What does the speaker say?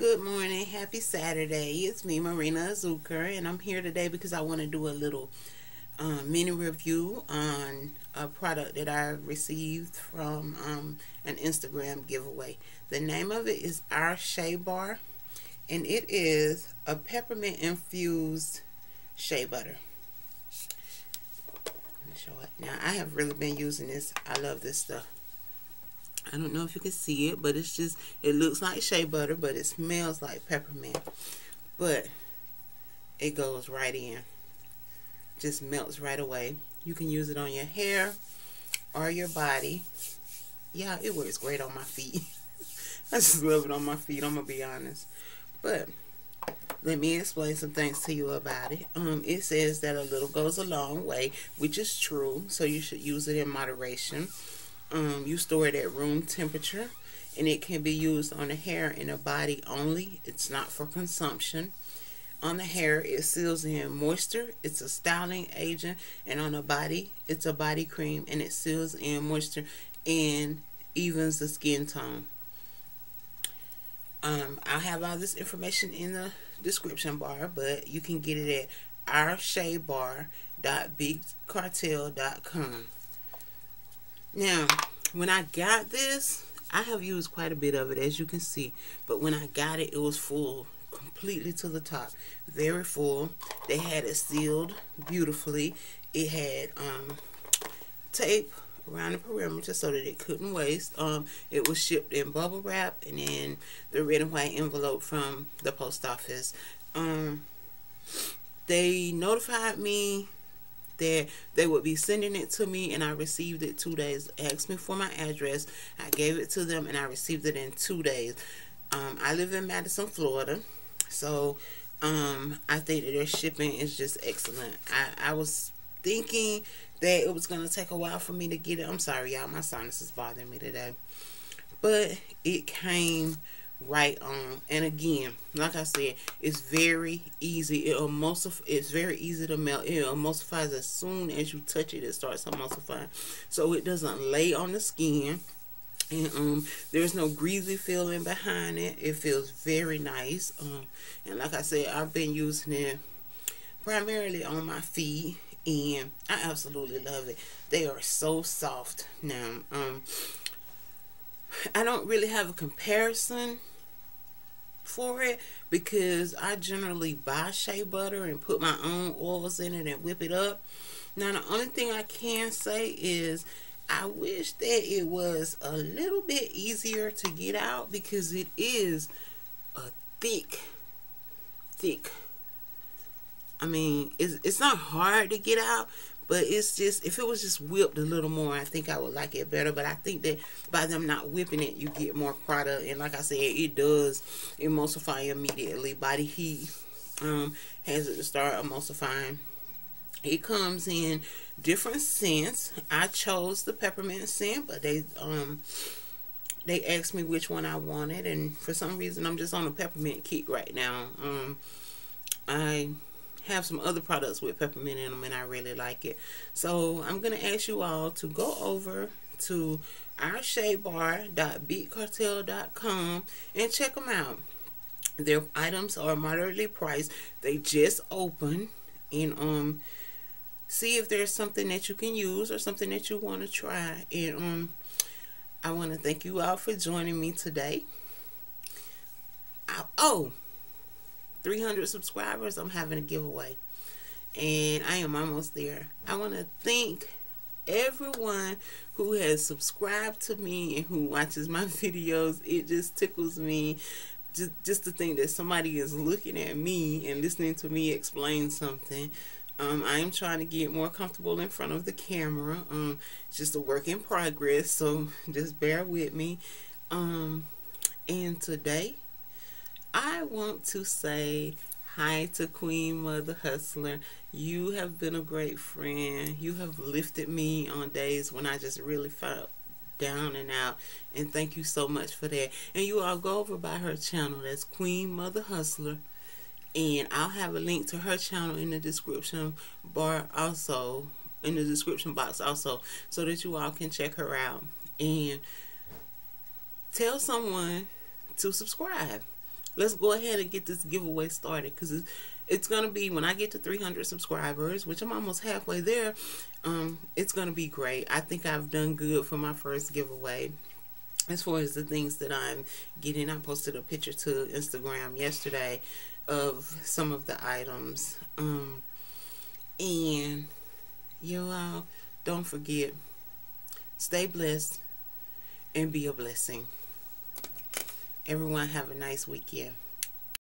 Good morning, happy Saturday. It's me, Marina Azucar, and I'm here today because I want to do a little mini review on a product that I received from an Instagram giveaway. The name of it is Our Shea Bar, and it is a peppermint infused shea butter. Let me show it. Now, I have really been using this. I love this stuff. I don't know if you can see it, but it's just, it looks like shea butter, but it smells like peppermint. But it goes right in. Just melts right away. You can use it on your hair or your body. Yeah, it works great on my feet. I just love it on my feet, I'm going to be honest. But let me explain some things to you about it. It says that a little goes a long way, which is true, so you should use it in moderation. You store it at room temperature, and it can be used on the hair and the body only. It's not for consumption. On the hair, it seals in moisture. It's a styling agent. And on the body, it's a body cream, and it seals in moisture and evens the skin tone. I'll have all this information in the description bar, but you can get it at oursheabar.bigcartel.com. Now, when I got this, I have used quite a bit of it, as you can see. But when I got it, it was full, completely to the top. Very full. They had it sealed beautifully. It had tape around the perimeter so that it couldn't waste. It was shipped in bubble wrap and in the red and white envelope from the post office. They notified me that they would be sending it to me, and I received it 2 days. Asked me for my address. I gave it to them, and I received it in 2 days. I live in Madison, Florida, so I think that their shipping is just excellent. I was thinking that it was going to take a while for me to get it. I'm sorry, y'all. My sinus is bothering me today. But it came right on. And again, like I said, it's very easy. It's very easy to melt. It emulsifies as soon as you touch it. It starts emulsifying, so it doesn't lay on the skin, and there's no greasy feeling behind it. It feels very nice. And like I said, I've been using it primarily on my feet, and I absolutely love it. They are so soft. Now, I don't really have a comparison for it because I generally buy shea butter and put my own oils in it and whip it up. Now, the only thing I can say is I wish that it was a little bit easier to get out, because it is a thick. I mean, it's not hard to get out, but it's just, if it was just whipped a little more, I think I would like it better. But I think that by them not whipping it, you get more product. And like I said, it does emulsify immediately. Body heat has it to start emulsifying. It comes in different scents. I chose the peppermint scent, but they asked me which one I wanted. And for some reason, I'm just on a peppermint kick right now. I have some other products with peppermint in them, and I really like it. So I'm going to ask you all to go over to oursheabar.bigcartel.com and check them out. Their items are moderately priced. They just opened, and see if there's something that you can use or something that you want to try. And I want to thank you all for joining me today. 300 subscribers, I'm having a giveaway, and I am almost there. I want to thank everyone who has subscribed to me and who watches my videos. It just tickles me just to think that somebody is looking at me and listening to me explain something. I am trying to get more comfortable in front of the camera. It's just a work in progress, so just bear with me. And today I want to say hi to Queen Mutha Hustla. You have been a great friend. You have lifted me on days when I just really felt down and out, and thank you so much for that. And you all go over by her channel. That's Queen Mutha Hustla, and I'll have a link to her channel in the description bar, also in the description box, also, so that you all can check her out and tell someone to subscribe. let's go ahead and get this giveaway started, because it's going to be, when I get to 300 subscribers, which I'm almost halfway there, it's going to be great. I think I've done good for my first giveaway. As far as the things that I'm getting, I posted a picture to Instagram yesterday of some of the items. And y'all, don't forget, stay blessed and be a blessing. Everyone have a nice weekend.